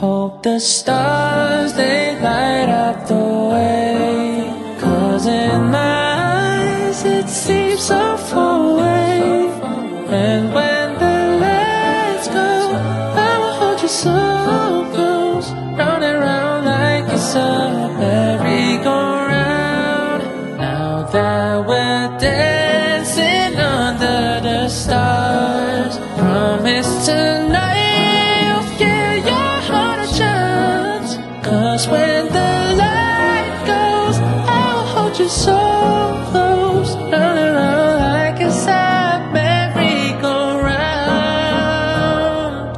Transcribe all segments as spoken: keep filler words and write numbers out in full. Hope the stars, they light up the way, 'cause in my eyes it seems so far away. And when the lights go, I'ma hold you so close, round and round like it's a merry go round. Now that we're dancing under the stars, promise tonight when the light goes, I will hold you so close, round and round like it's a merry go round.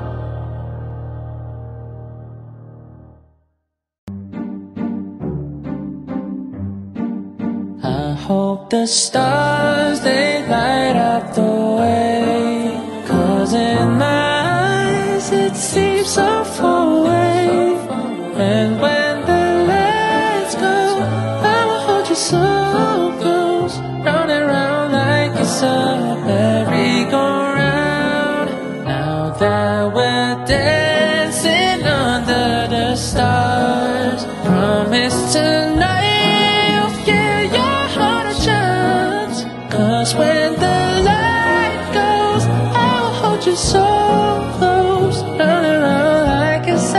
I hope the stars, they light up the way, 'cause in my eyes it seems so far away. And when the lights go, I will hold you so close, round and round like it's a merry-go-round. Now that we're dancing under the stars, promise tonight you'll give your heart a chance, 'cause when the light goes, I will hold you so close, round and round like it's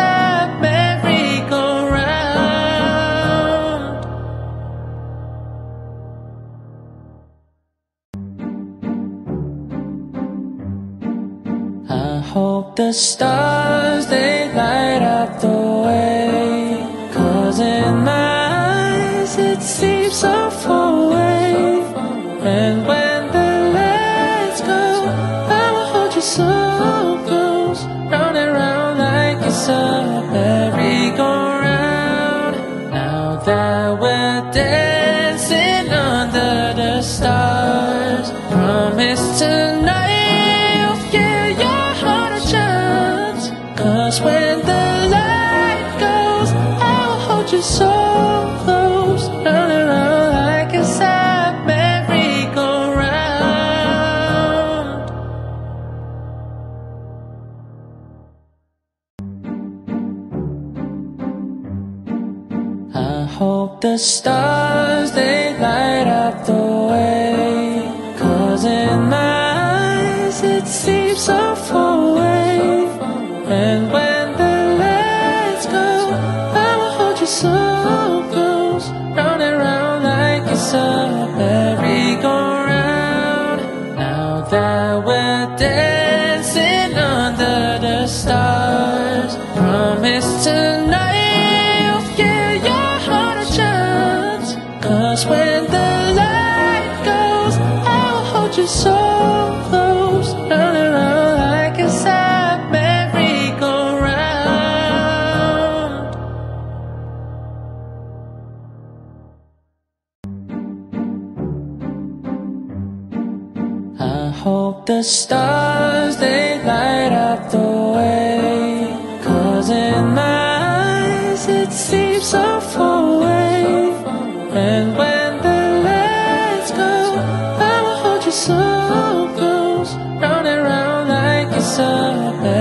a hope the stars, they light up the way, 'cause in my eyes it seems so far away. And when the lights go, I will hold you so close, round and round like it's a merry-go-round. Now that we're dancing under the stars, promise tonight, 'cause when the light goes, I will hold you so close, round and round like it's a merry-go-round. I hope the stars, they light up the way, 'cause in my eyes it seems so far away. And when the lights go, I will hold you so close, round and round like it's a merry-go-round.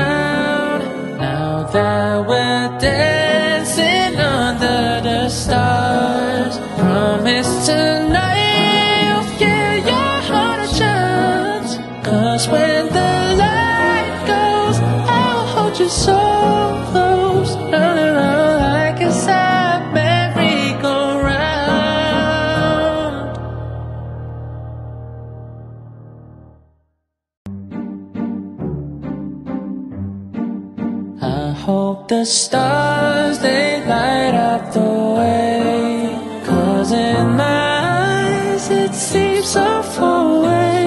Now that we're dancing under the stars, promise tonight you'll give your heart a chance, 'cause when the light goes, I will hold you so close, round and round like it's a hope the stars, they light up the way, 'cause in my eyes it seems so far away.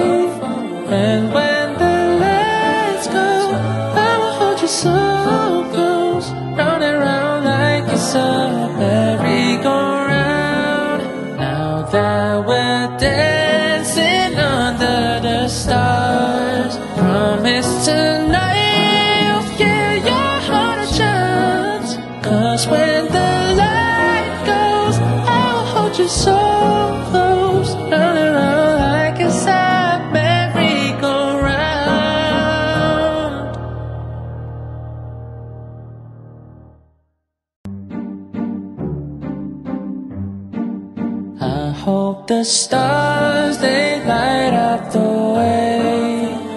And when the lights go, I will hold you so close, round and round like it's a merry-go-round. Now that we're dancing under the stars, promise tonight, 'cause when the light goes, I will hold you so close, round and round like it's a merry-go-round. I hope the stars, they light up the way, 'cause in my eyes it seems so far away. And when the lights go, I will hold you so close, round and round like it's a merry-go-round. Now that we're dancing under the stars, promise tonight you'll give your heart a chance, 'cause when the light goes, I will hold you so close, round and round like it's a merry-go-round. the stars, they light up the way.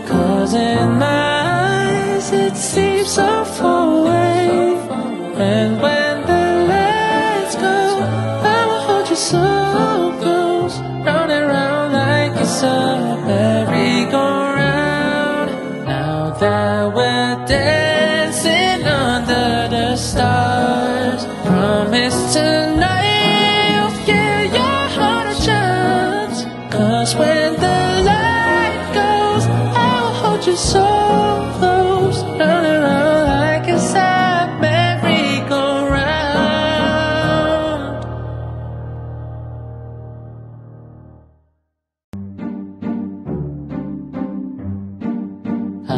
'Cause in my eyes it seems so far away. And when the lights go, I will hold you so close. Round and round like it's a merry go round. Now that we're dancing under the stars, promise tonight when the light goes, I will hold you so close. Round and round like it's a merry go round.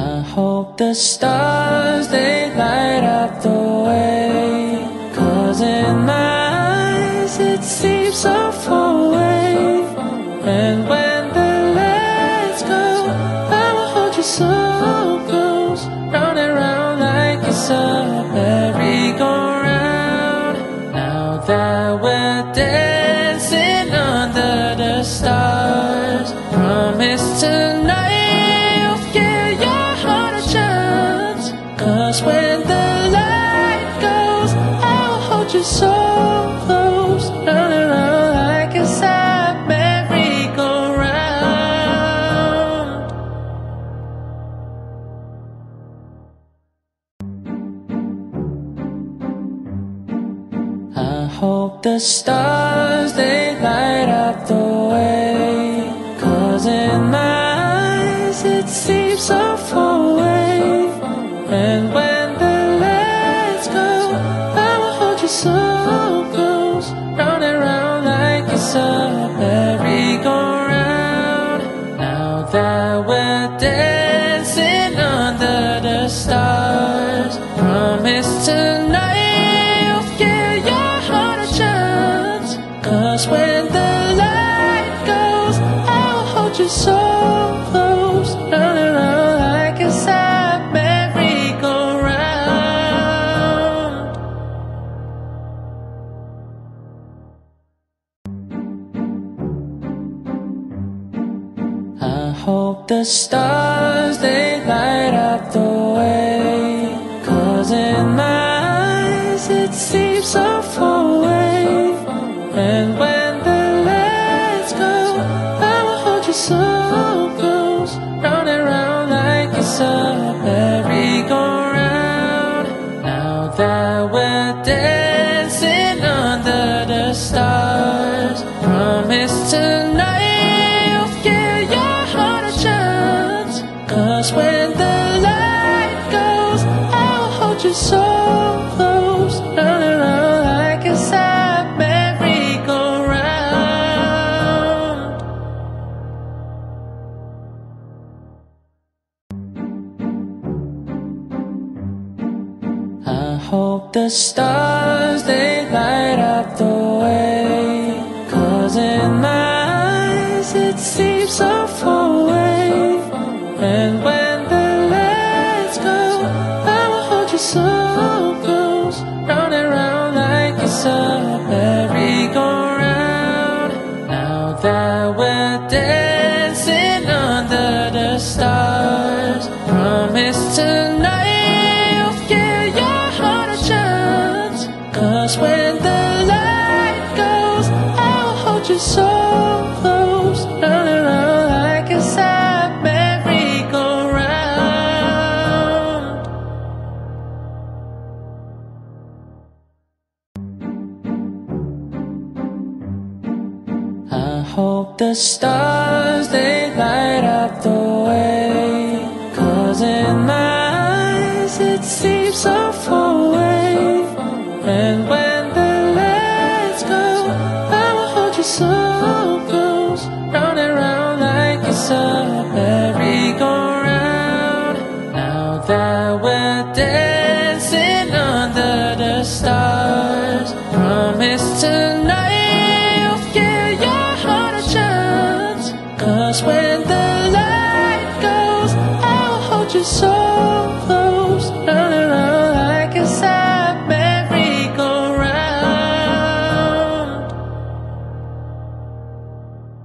I hope the stars, they light up the way. 'Cause in my eyes it seems so far away. And when the lights go, I will hold you so close. Round and round like it's a merry go round. Now that we're dancing under the stars, promise tonight you'll give your heart a chance. 'Cause when the light goes, I will hold you so close. Round and round like it's a hope the stars, they light up the way. 'Cause in my eyes it seems so far away. And when the lights go, I will hold you so close. Round and round like it's a merry go round. Now that we're dancing under the stars, promise tonight. When the light goes, I will hold you so close. Round and round like it's a merry go round. I hope the stars, they light up the way. 'Cause in my eyes it seems so far away. And when the lights go, I will hold you so close. Round and round like it's a merry go round. Now that we're dancing under the stars, promise tonight you'll give your heart a chance. 'Cause when the light goes, I will hold you so close. Round and round like it's a merry hope the stars, they light up the way. 'Cause in my eyes it seems so far away. And when the lights go, I will hold you so close. Round and round like it's a merry go round. Now that we're dancing under the stars, promise tonight. When the light goes, I will hold you so close. Round and round like it's a merry go round. I hope the stars, they light up the way. 'Cause in my eyes it seems so far away. And when the lights go, I will hold you so close. Round and round like it's a merry go round. Now that we're dancing under the stars, promise tonight you'll give your heart a chance. 'Cause when the light goes, I will hold you so close. Round and round like it's a merry go round.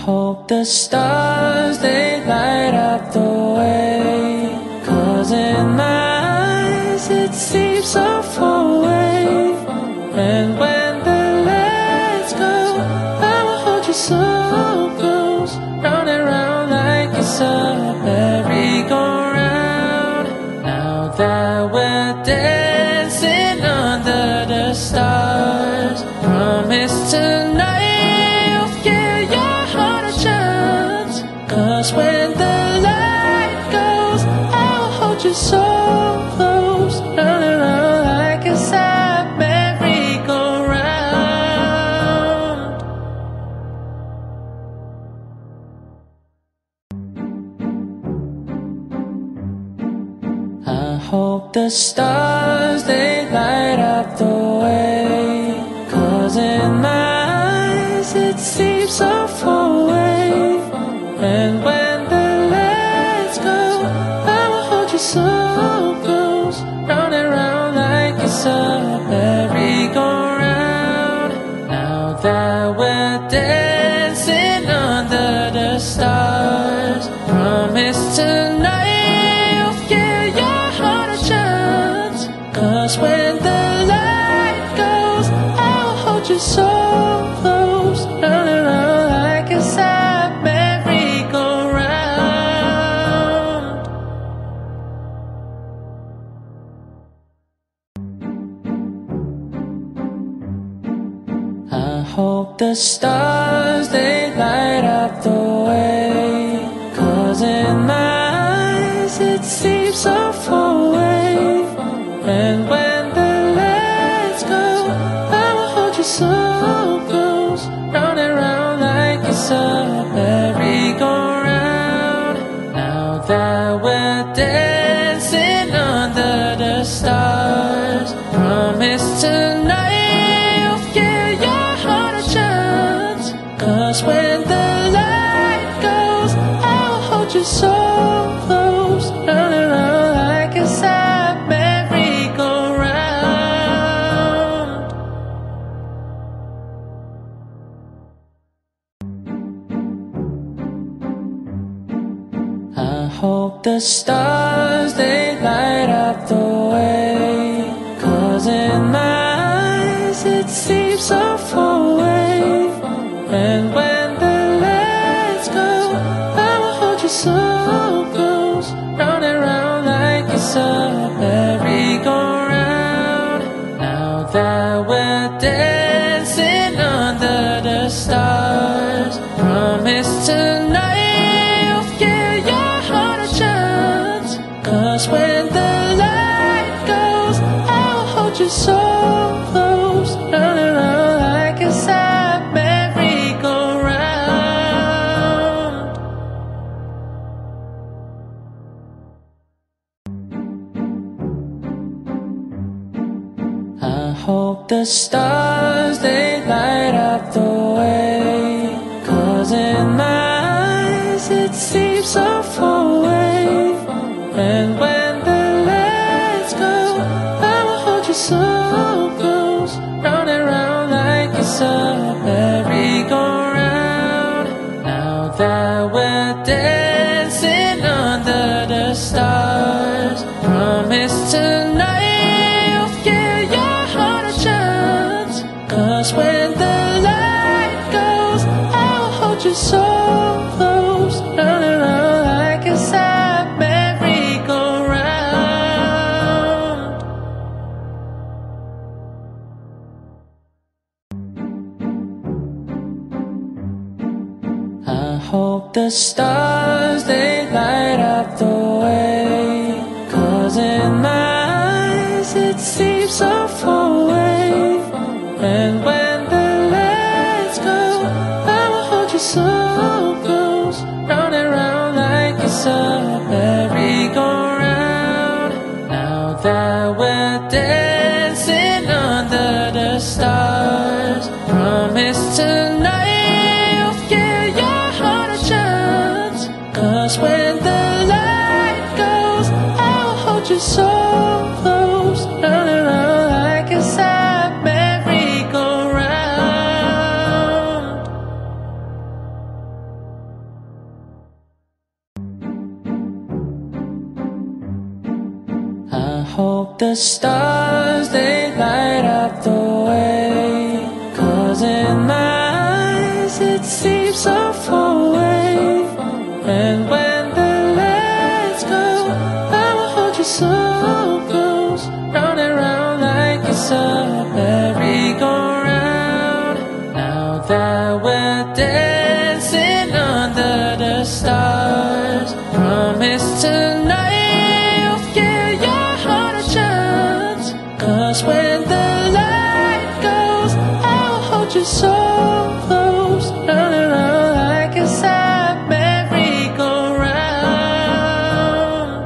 Hope the stars, they light up the way, 'cause in my eyes it seems so far away. And when the lights go, I'll hold you so close, round and round like it's a merry go round. Now that we're dancing under the stars, promise tonight when the light goes, I'll hold you so close, round and round like it's a merry go round. I hope the stars, they light up the way, 'cause in my eyes it seems so far away. And when the lights go, I will hold you so close, round and round like it's a merry go round. Now that we're dancing under the stars, promise tonight you'll give your heart a chance. 'Cause when the light goes, I will hold you so close, round and round like it's a hope the stars, they light up the way, 'cause in my eyes it seems so far away. And when the lights go, I will hold you so close, round and round like it's a merry go round. Now that we're dancing under the stars, promise tonight. When the light goes, I'll hold you so close, round and round like it's a merry go round. I hope the stars, they light up the way, 'cause in my eyes it seems so far away. And when the lights go, I will hold you so close, round and round like it's a merry go round. Now that we're dancing under the stars, promise tonight you'll give your heart a chance. 'Cause when the light goes, I will hold you so close, round and round like it's a hope the stars, they light up the way, 'cause in my eyes it seems so far away. And when the lights go, I will hold you so close, round and round like it's a merry go round. Now that we're dancing under the stars, promise tonight. When the light goes, I will hold you so close, round and round like it's a merry go round. I hope the stars, they light up the way, 'cause in my eyes it seems so far away. And when the lights go, I will hold you so close, round and round like it's a merry go round. Now that we're dancing under the stars, promise tonight you'll give your heart a chance. 'Cause when the light goes, I will hold you so close, round and round like it's a merry go round. hope the stars, they light up the way, 'cause in my eyes it seems so far away. And when the lights go, I'll hold you so close, round and round like it's a merry go round. Now that we're dancing under the stars, promise tonight when the light goes, I'll hold you so close, round and round like it's a merry go round.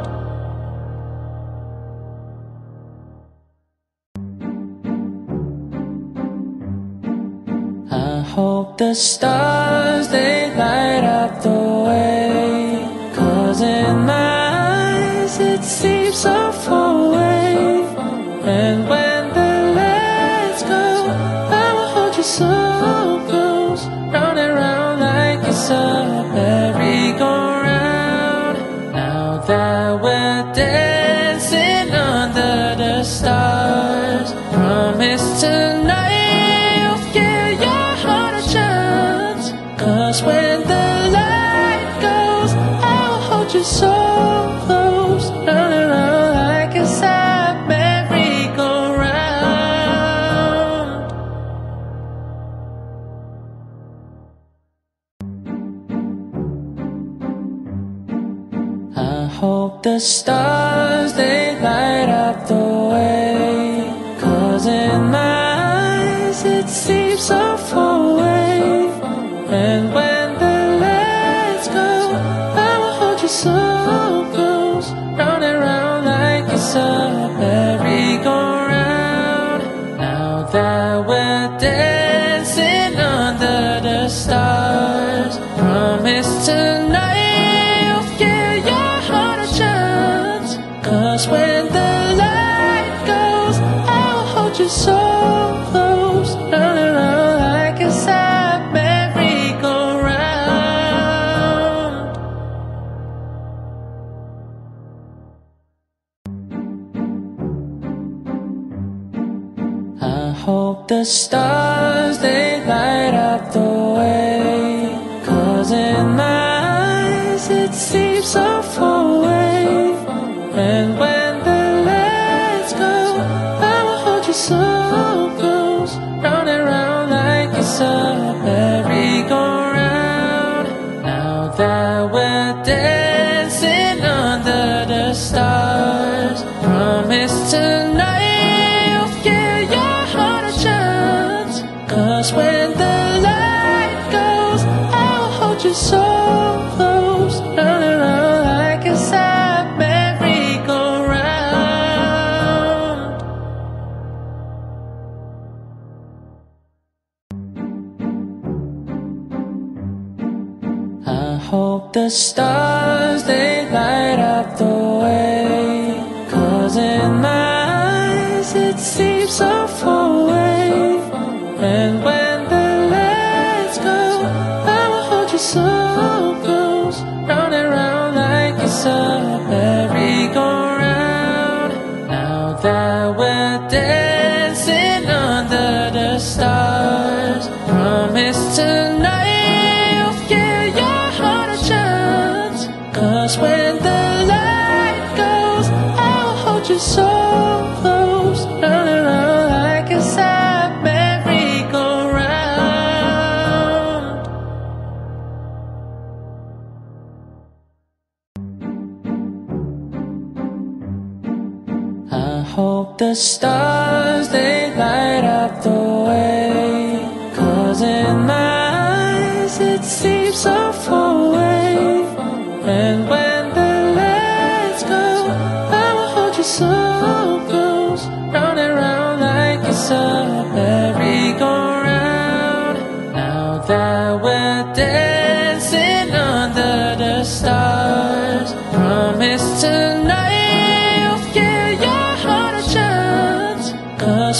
I hope the stars, they light up the way, 'cause in my eyes it seems so far away. And when the lights go, I will hold you so close, round and round like it's a merry go round. Now that we're dancing under the stars, promise tonight you'll give your heart a chance, 'cause when the light goes, I will hold you so close, round and round like it's a hope the stars, they light up the way, 'cause in my eyes it seems so far away. And when the lights go, I will hold you so close, round and round like it's a merry go round. Now that we're dancing under the stars, promise tonight, when the light goes, I'll hold you so close, round and round like it's a merry go round. I hope the stars, they light up the way, 'cause in my eyes it seems so far away. And when the lights go, I will hold you so close, round and round like it's a merry go round. Now that we're dancing under the stars, promise tonight you'll give your heart a chance, 'cause when the light goes, I will hold you so close, round and round like it's a merry hope the stars, they light up the way, 'cause in my eyes it seems so far away. And when the lights go, I will hold you so close, round and round like it's a merry go round. Now that we're dancing under the stars, promise tonight,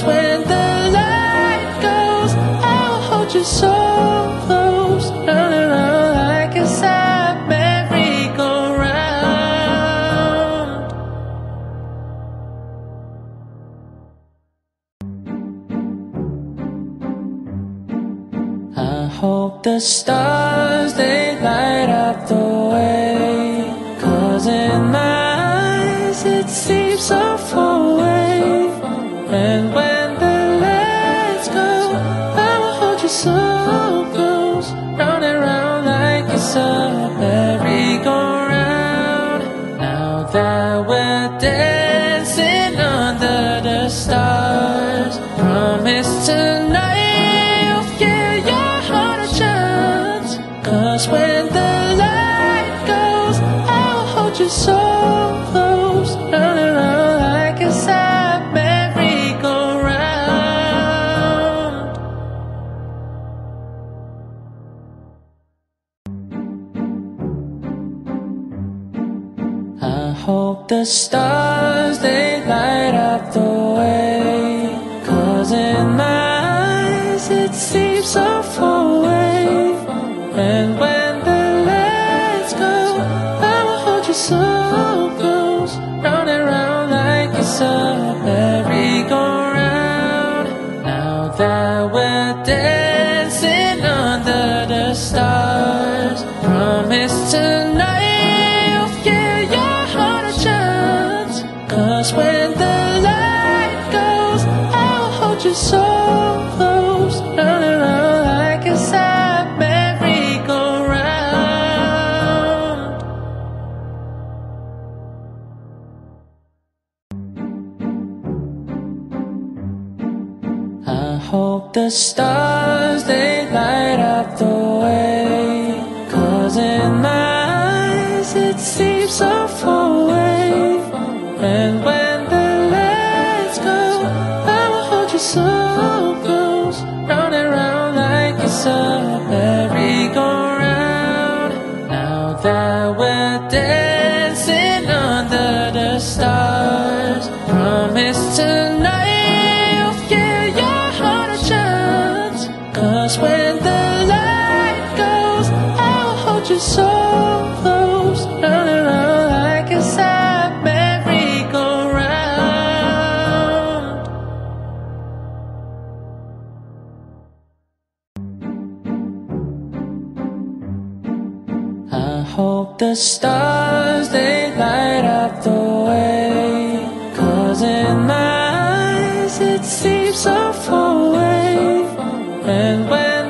when the light goes, I will hold you so close, round and round like it's a merry go round. I hope the stars, they light up the way, 'cause in my eyes it seems so far away. And when the lights go, I will hold you so close, round and round like it's a merry go round. Now that we're dancing under the stars, promise tonight you'll give your heart a chance, 'cause when the light goes, I will hold you so close, round and round like it's a merry go round. hope the stars, they light up the way, 'cause in my eyes it seems so far away. And when the lights go, I'll hold you so close, round and round like it's a merry go round. Now that we're dancing under the stars, promise tonight. When the light goes, I'll hold you so close, round and round like it's a merry go round. I hope the stars, they light up the way, 'cause in my eyes it seems so far away. And when the lights go, I will hold you so close, round and round like it's a merry go round. Now that we're dancing under the stars, promise tonight you'll give your heart a chance. 'Cause when the light goes, I will hold you so close, round and round like it's a hope the stars, they light up the way, 'cause in my eyes it seems so far away. And when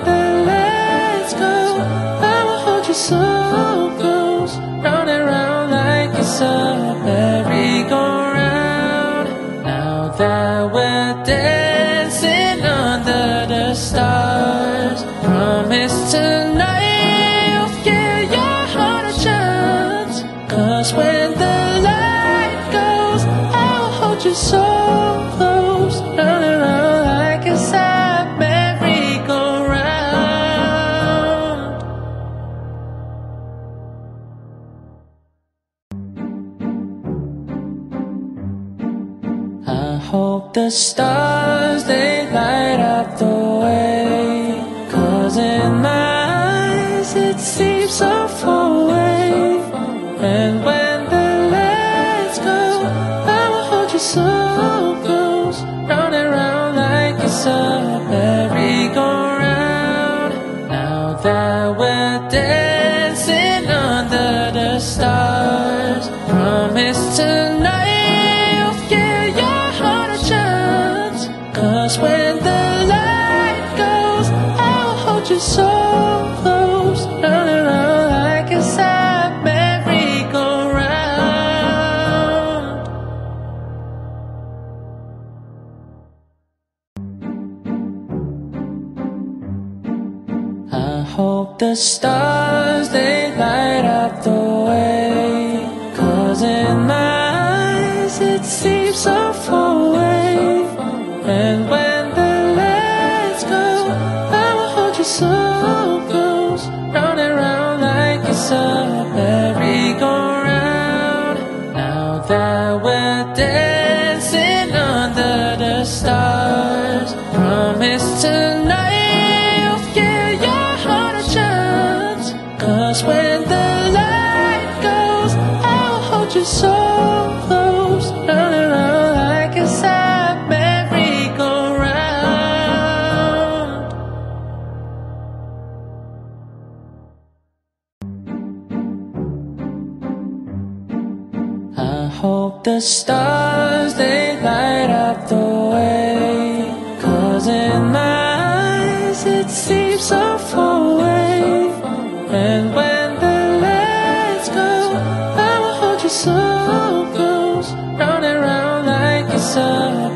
the lights go, I will hold you so close, round and round like it's a merry go round. Now that we're dancing under the stars, promise tonight. When the light goes, I will hold you so close, round and round like it's a merry go round. I hope the stars, they light up the way, 'cause in my eyes it seems so far away. And when the lights go, I will hold you so close, round and round like it's a merry go round. Now that we're dancing under the stars, promise tonight you'll give your heart a chance. 'Cause when the light goes, I will hold you so close, round and round like it's a merry hope the stars, they light up the way, 'cause in my eyes it seems so far away. And when the lights go, I will hold you so close, round and round like it's a merry go round. Now that we're dancing under the stars, promise tonight. When the light goes, I will hold you so close, round and round like it's a merry go round. I hope the stars, they light up the way, 'cause in my eyes it seems so far away. And when the lights go, I will hold you so close, round and round like it's a merry go round. Now that we're dancing under the stars, promise tonight you'll give your heart a chance. 'Cause when the light goes, I will hold you so close, round and round like it's a merry go round. hope the stars, they light up the way, 'cause in my eyes it seems so far away. And when the lights go, I will hold you so close, round and round like it's a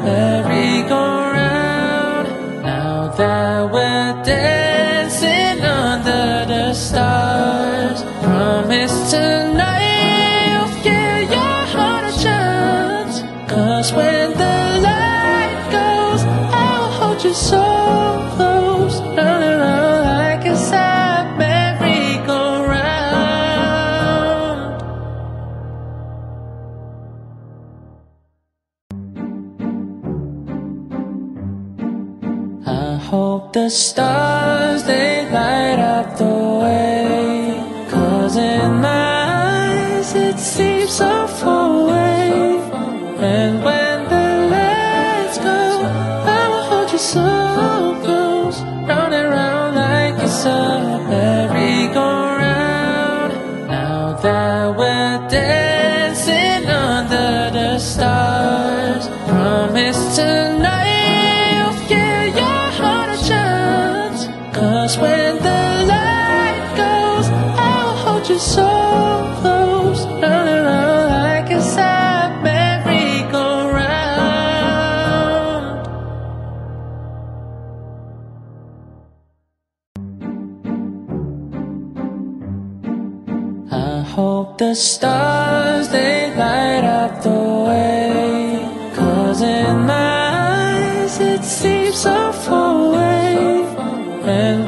merry go round. Now that we're dancing under the stars, promise tonight when the light goes, I will hold you so close, round and round like it's a merry go round. I hope the stars, they light up the way, 'cause in my eyes it seems so far away. And when the lights go, I will hold you so close, round and round like it's a merry go round. Now that we're dancing under the stars, promise tonight you'll give your heart a chance, 'cause when the light goes, I will hold you so close, round and round like it's a merry hope the stars, they light up the way, 'cause in my eyes it seems so far away. And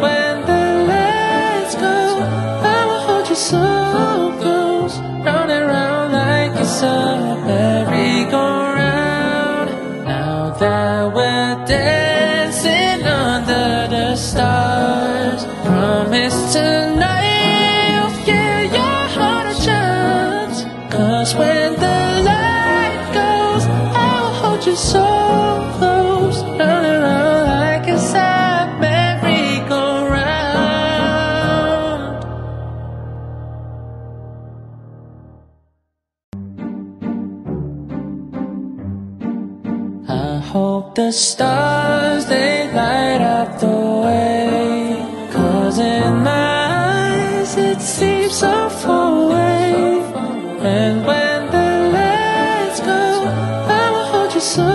when the lights go, I will hold you so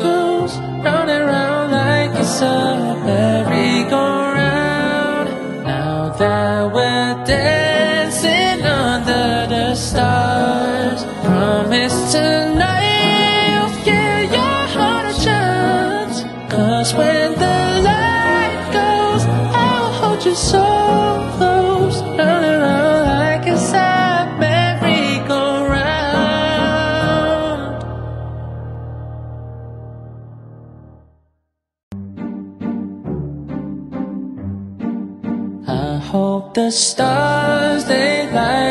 close, round and round like it's a merry go round. Now that we're dancing under the stars, promise tonight, when the light goes, I will hold you so close, round and round like it's a merry go round. I hope the stars, they light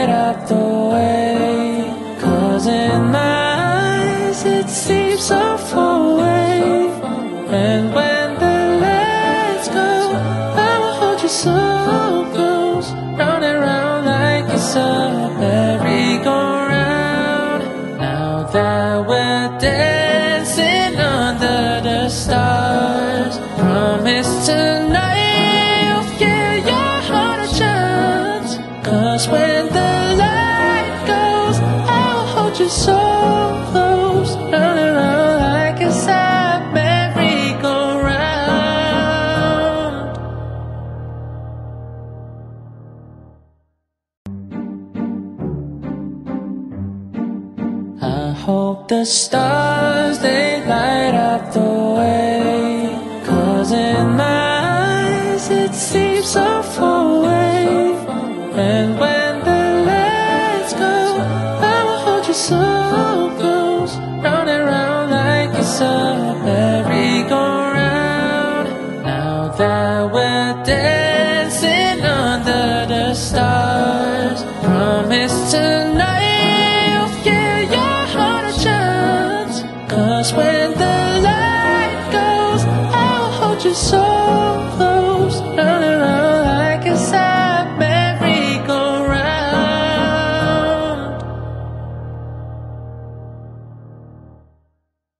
up the way, 'cause in my eyes it seems so far away. And when the lights go, I will hold you so close, round and round like it's a merry go round. Now that we're dancing under the stars, promise tonight you'll give your heart a chance, 'cause when the light goes, I will hold you so close, round and round like it's a merry hope the stars, they light up the way, 'cause in my eyes it seems so far away. And when the lights go, I will hold you so close, round and round like it's a merry go round. Now that we're dancing under the stars, promise tonight, when the light goes, I will hold you so close, round and round like it's a merry go round. I hope the stars, they light up the way, 'cause in my eyes it seems so far away. And when the lights go, I will hold you so close, round and round like it's a merry